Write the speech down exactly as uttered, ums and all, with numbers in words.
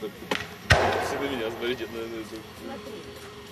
так все на меня смотрите. На, на, на.